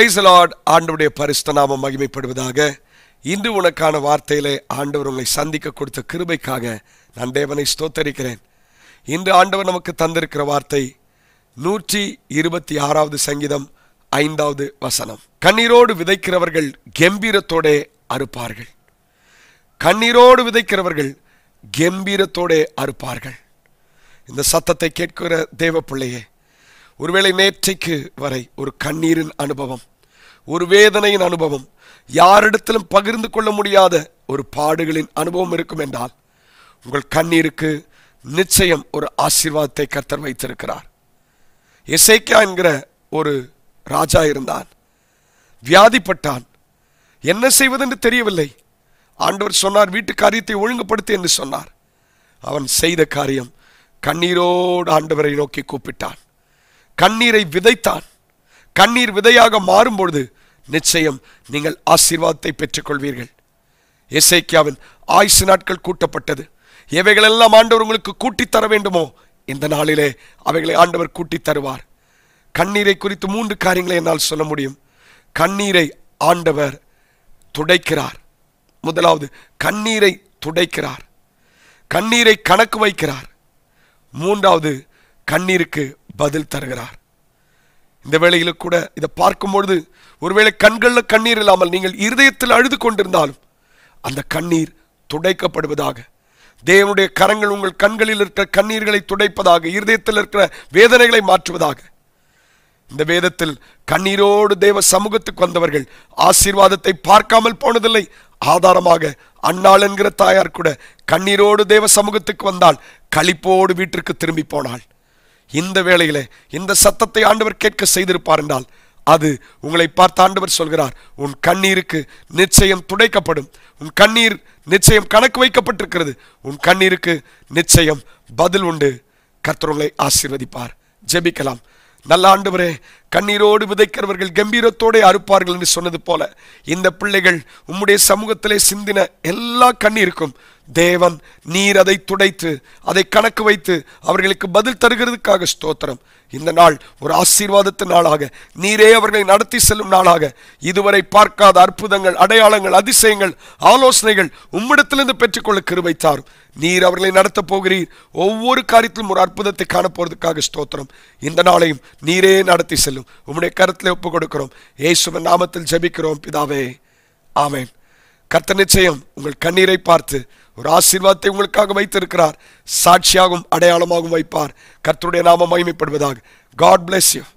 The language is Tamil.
Praise the Lord, ஆண்டவருடைய பரிசுத்த நாமம் மகிமைப்படுவதாக. இன்று உனக்கான வார்த்தையிலே ஆண்டவர் உங்களை சந்திக்க கொடுத்த கிருபைக்காக நான் தேவனை ஸ்தோத்தரிக்கிறேன். இன்று ஆண்டவர் நமக்கு தந்திருக்கிற வார்த்தை 126வது சங்கீதம் 5வது வசனம். கண்ணீரோடு விதைக்கிறவர்கள் கெம்பீரத்தோட அறுப்பார்கள். கண்ணீரோடு விதைக்கிறவர்கள் கெம்பீரத்தோட அறுப்பார்கள். இந்த சத்தத்தை கேட்கிற தேவ பிள்ளையே, ஒருவேளை நேற்றைக்கு வரை ஒரு கண்ணீரின் அனுபவம், ஒரு வேதனையின் அனுபவம், யாரிடத்திலும் பகிர்ந்து கொள்ள முடியாத ஒரு பாடுகளின் அனுபவம் இருக்கும் என்றால் உங்கள் கண்ணீருக்கு நிச்சயம் ஒரு ஆசீர்வாதத்தை கர்த்தர் வைத்திருக்கிறார். எசேக்கியா என்கிற ஒரு ராஜா இருந்தான். வியாதிப்பட்டான். என்ன செய்வதென்று தெரியவில்லை. ஆண்டவர் சொன்னார், வீட்டு காரியத்தை ஒழுங்குபடுத்து என்று சொன்னார். அவன் செய்த காரியம், கண்ணீரோடு ஆண்டவரை நோக்கி கூப்பிட்டான். கண்ணீரை விதைத்தான். கண்ணீர் விதையாக மாறும்பொழுது நிச்சயம் நீங்கள் ஆசீர்வாதத்தை பெற்றுக்கொள்வீர்கள். எசேக்கியாவின் ஆயுசு நாட்கள் கூட்டப்பட்டது. எவைகளெல்லாம் ஆண்டவர் உங்களுக்கு கூட்டித்தர வேண்டுமோ இந்த நாளிலே அவைகளை ஆண்டவர் கூட்டி தருவார். கண்ணீரை குறித்து 3 காரியங்களை என்னால் சொல்ல முடியும். கண்ணீரை ஆண்டவர் துடைக்கிறார். முதலாவது, கண்ணீரை துடைக்கிறார். கண்ணீரை கணக்கு வைக்கிறார். மூன்றாவது, கண்ணீருக்கு பதில் தருகிறார். இந்த வேளையில கூட இதை பார்க்கும்பொழுது, ஒருவேளை கண்களில் கண்ணீர் இல்லாமல் நீங்கள் இருதயத்தில் அழுது கொண்டிருந்தாலும் அந்த கண்ணீர் துடைக்கப்படுவதாக, தேவனுடைய கரங்கள் உங்கள் கண்களில் இருக்கிற கண்ணீர்களை துடைப்பதாக, இருதயத்தில் இருக்கிற வேதனைகளை மாற்றுவதாக. இந்த வேதத்தில் கண்ணீரோடு தேவ சமூகத்துக்கு வந்தவர்கள் ஆசீர்வாதத்தை பார்க்காமல் போனதில்லை. ஆதாரமாக அன்னாள் என்கிற தாயார் கூட கண்ணீரோடு தேவ சமூகத்துக்கு வந்தால் களிப்போடு வீட்டிற்கு திரும்பி போனாள். இந்த வேளையிலே இந்த சத்தத்தை ஆண்டவர் கேட்க செய்திருப்பார் என்றால் அது உங்களை பார்த்து ஆண்டவர் சொல்கிறார், உன் கண்ணீருக்கு நிச்சயம் துடைக்கப்படும். உன் கண்ணீர் நிச்சயம் கணக்கு வைக்கப்பட்டிருக்கிறது. உன் கண்ணீருக்கு நிச்சயம் பதில் உண்டு. கர்த்தர் உங்களை ஆசீர்வதிப்பார். ஜெபிக்கலாம். நல்ல ஆண்டவரே, கண்ணீரோடு விதைக்கிறவர்கள் கம்பீரத்தோடு அறுப்பார்கள் என்று சொன்னது போல இந்த பிள்ளைகள் உம்முடைய சமூகத்திலே சிந்தின எல்லா கண்ணீருக்கும் தேவன் நீர் அதை துடைத்து அதை கணக்கு வைத்து அவர்களுக்கு பதில் தருகிறதுக்காக ஸ்தோத்திரம். இந்த நாள் ஒரு ஆசீர்வாதத்து நாளாக, நீரே அவர்களை நடத்தி செல்லும் நாளாக, இதுவரை பார்க்காத அற்புதங்கள், அடையாளங்கள், அதிசயங்கள், ஆலோசனைகள் உம்மிடத்திலிருந்து பெற்றுக்கொள்ள கிருபை தாரும். நீர் அவர்களை நடத்த போகிறீர். ஒவ்வொரு காரியத்திலும் ஒரு அற்புதத்தை காணப்போறதுக்காக ஸ்தோத்திரம். இந்த நாளையும் நீரே நடத்தி செல்லும். உம்முடைய கருத்தில் ஒப்புக் கொடுக்கிறோம். இயேசுவின் நாமத்தில் ஜெபிக்கிறோம் பிதாவே, ஆமென். கர்த்தர் நிச்சயம் உங்கள் கண்ணீரை பார்த்து ஒரு ஆசீர்வாதத்தை உங்களுக்காக வைத்திருக்கிறார். சாட்சியாகவும் அடையாளமாகவும் வைப்பார். கர்த்தருடைய நாமம் மகிமைப்படுவதாக. God bless you.